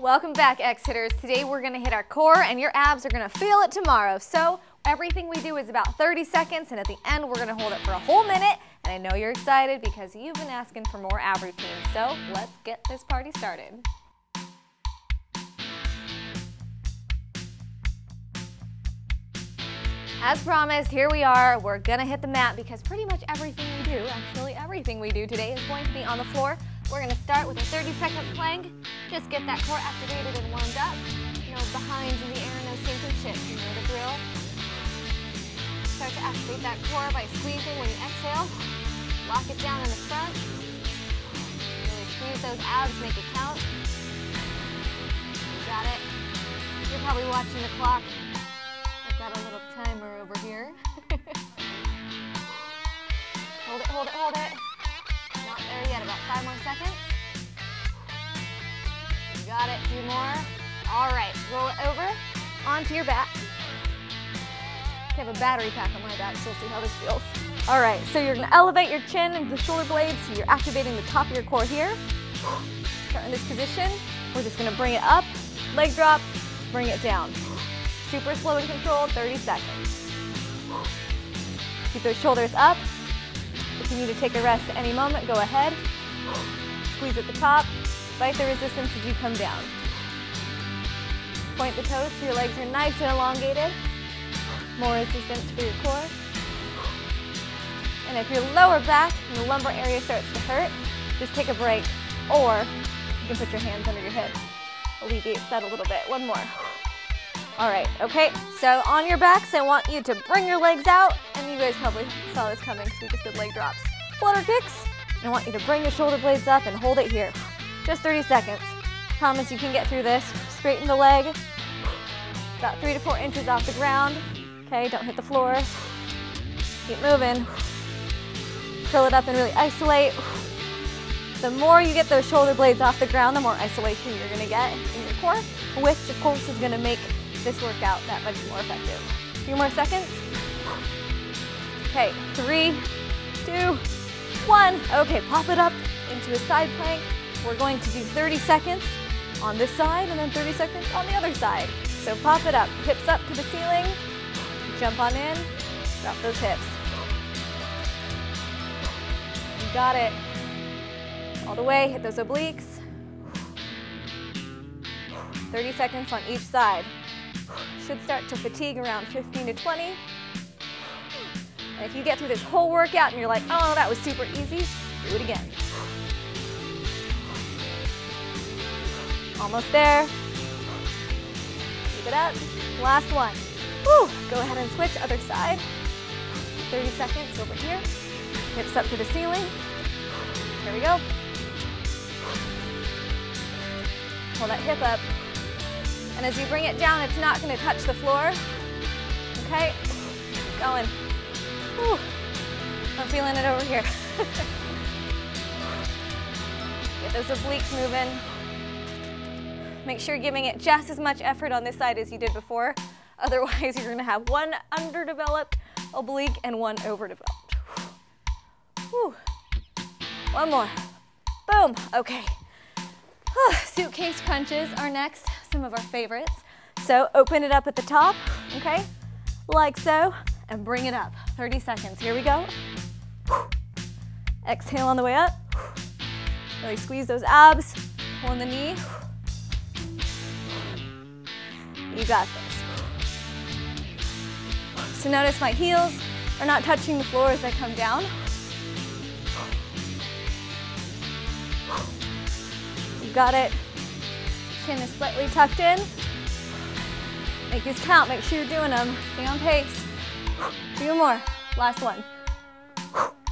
Welcome back, X-Hitters. Today we're gonna hit our core and your abs are gonna feel it tomorrow. So everything we do is about 30 seconds and at the end we're gonna hold it for a whole minute. And I know you're excited because you've been asking for more ab routines. So let's get this party started. As promised, here we are. We're gonna hit the mat because pretty much everything we do, actually everything we do today is going to be on the floor. We're gonna start with a 30-second plank. Just get that core activated and warmed up. No behinds in the air, no sinking chips. You know the drill. Start to activate that core by squeezing when you exhale. Lock it down in the front. Really squeeze those abs, make it count. You got it. You're probably watching the clock. I've got a little timer over here. Hold it, hold it, hold it. Not there yet, about 5 more seconds. Got it, 2 more. All right, roll it over onto your back. I have a battery pack on my back, so we'll see how this feels. All right, so you're gonna elevate your chin and the shoulder blades, so you're activating the top of your core here. Start in this position. We're just gonna bring it up, leg drop, bring it down. Super slow and controlled, 30 seconds. Keep those shoulders up. If you need to take a rest at any moment, go ahead. Squeeze at the top. Fight the resistance as you come down. Point the toes so your legs are nice and elongated. More resistance for your core. And if your lower back and the lumbar area starts to hurt, just take a break, or you can put your hands under your hips. Alleviate that a little bit. 1 more. All right, okay, so on your backs, I want you to bring your legs out, and you guys probably saw this coming, so we just did leg drops. Flutter kicks, and I want you to bring your shoulder blades up and hold it here. Just 30 seconds. Promise you can get through this. Straighten the leg. About 3 to 4 inches off the ground. Okay, don't hit the floor. Keep moving. Curl it up and really isolate. The more you get those shoulder blades off the ground, the more isolation you're gonna get in your core, which of course is gonna make this workout that much more effective. 2 more seconds. Okay, 3, 2, 1. Okay, pop it up into a side plank. We're going to do 30 seconds on this side and then 30 seconds on the other side. So pop it up, hips up to the ceiling, jump on in, drop those hips. You got it. All the way, hit those obliques. 30 seconds on each side. Should start to fatigue around 15 to 20. And if you get through this whole workout and you're like, oh, that was super easy, do it again. Almost there. Keep it up. Last one. Woo. Go ahead and switch, other side. 30 seconds over here. Hips up to the ceiling. Here we go. Pull that hip up. And as you bring it down, it's not gonna touch the floor. Okay, keep going. Woo. I'm feeling it over here. Get those obliques moving. Make sure you're giving it just as much effort on this side as you did before. Otherwise, you're gonna have one underdeveloped oblique and one overdeveloped. Whew. 1 more. Boom. Okay. Suitcase crunches are next, some of our favorites. So open it up at the top, okay? Like so, and bring it up. 30 seconds. Here we go. Exhale on the way up. Really squeeze those abs. Pull in the knee. You got this. So notice my heels are not touching the floor as I come down. You got it. Chin is slightly tucked in. Make these count. Make sure you're doing them. Stay on pace. 2 more. Last one.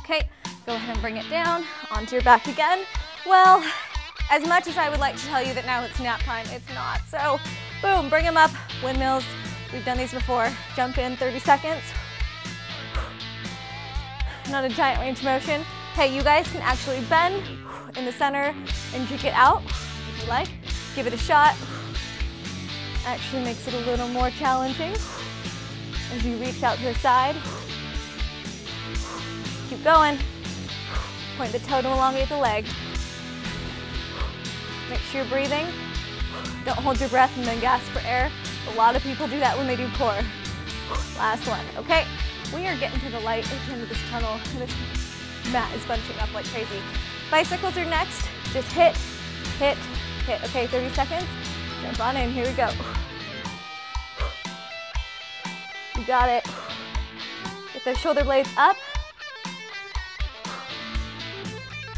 Okay. Go ahead and bring it down. Onto your back again. Well, as much as I would like to tell you that now it's nap time, it's not. So, boom, bring them up. Windmills, we've done these before. Jump in, 30 seconds. Not a giant range motion. Hey, you guys can actually bend in the center and kick it out if you like. Give it a shot. Actually makes it a little more challenging as you reach out to the side. Keep going. Point the toe to elongate the leg. Make sure you're breathing. Don't hold your breath and then gasp for air. A lot of people do that when they do core. Last one, okay? We are getting to the light at the end of this tunnel. This mat is bunching up like crazy. Bicycles are next. Just hit, hit, hit. Okay, 30 seconds. Jump on in, here we go. You got it. Get those shoulder blades up.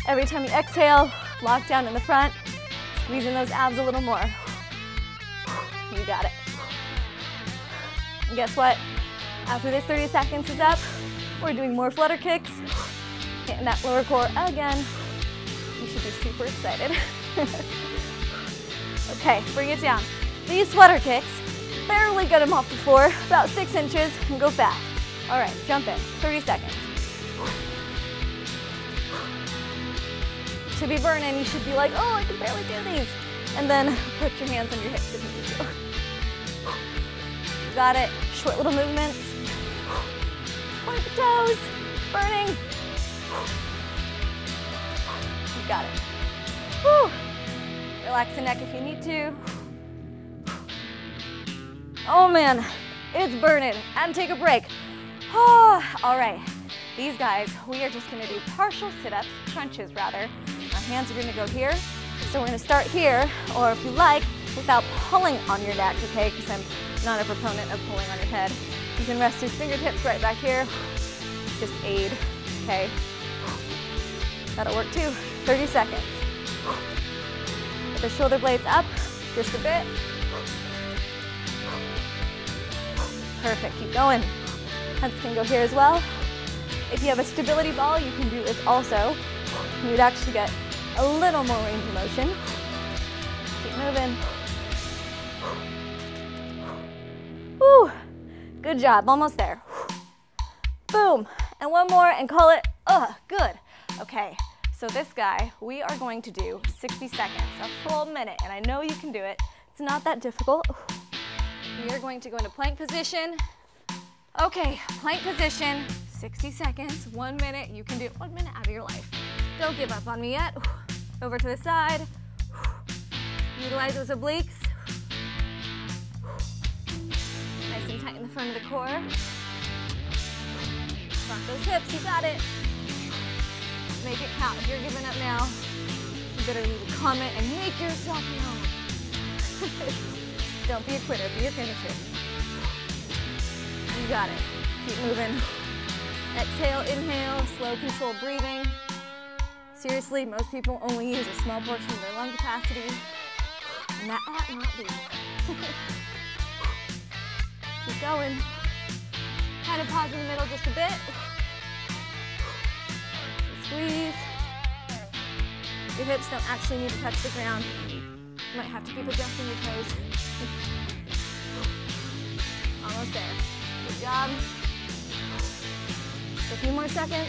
Every time you exhale, lock down in the front. Squeezing those abs a little more. You got it. And guess what? After this 30 seconds is up, we're doing more flutter kicks. Hitting that lower core again. You should be super excited. Okay, bring it down. These flutter kicks, barely get them off the floor, about 6 inches, and go fast. All right, jump in, 30 seconds. Should be burning, you should be like, oh, I can barely do these. And then put your hands on your hips if you need to. You got it, short little movements. Point the toes, burning. You got it. Whew. Relax the neck if you need to. Oh man, it's burning, and take a break. Oh, all right, these guys, we are just gonna do partial sit-ups, crunches rather. Our hands are gonna go here. So we're gonna start here, or if you like, without pulling on your neck, okay? Because I'm not a proponent of pulling on your head. You can rest your fingertips right back here. Just aid, okay? That'll work too, 30 seconds. Get the shoulder blades up, just a bit. Perfect, keep going. Hands can go here as well. If you have a stability ball, you can do this also. You'd actually get a little more range of motion. Keep moving. Whew, good job, almost there. Boom, and one more and call it, good. Okay, so this guy, we are going to do 60 seconds, a full minute, and I know you can do it. It's not that difficult. We are going to go into plank position. Okay, plank position, 60 seconds, 1 minute. You can do 1 minute out of your life. Don't give up on me yet. Over to the side. Utilize those obliques. Nice and tight in the front of the core. Rock those hips, you got it. Make it count. If you're giving up now, you better leave a comment and make yourself known. Don't be a quitter, be a finisher. You got it. Keep moving. Exhale, inhale, slow, controlled breathing. Seriously, most people only use a small portion of their lung capacity, and that ought not be. Keep going. Kind of pause in the middle just a bit. Squeeze. Your hips don't actually need to touch the ground. You might have to keep adjusting your toes. Almost there. Good job. Just a few more seconds.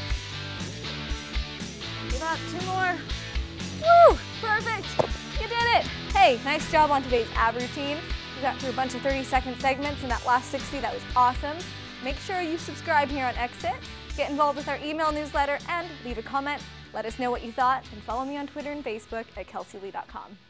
Give up, 2 more. Woo, perfect, you did it. Hey, nice job on today's ab routine. We got through a bunch of 30-second segments in that last 60, that was awesome. Make sure you subscribe here on XHIT, get involved with our email newsletter, and leave a comment. Let us know what you thought, and follow me on Twitter and Facebook at KelseyLee.com.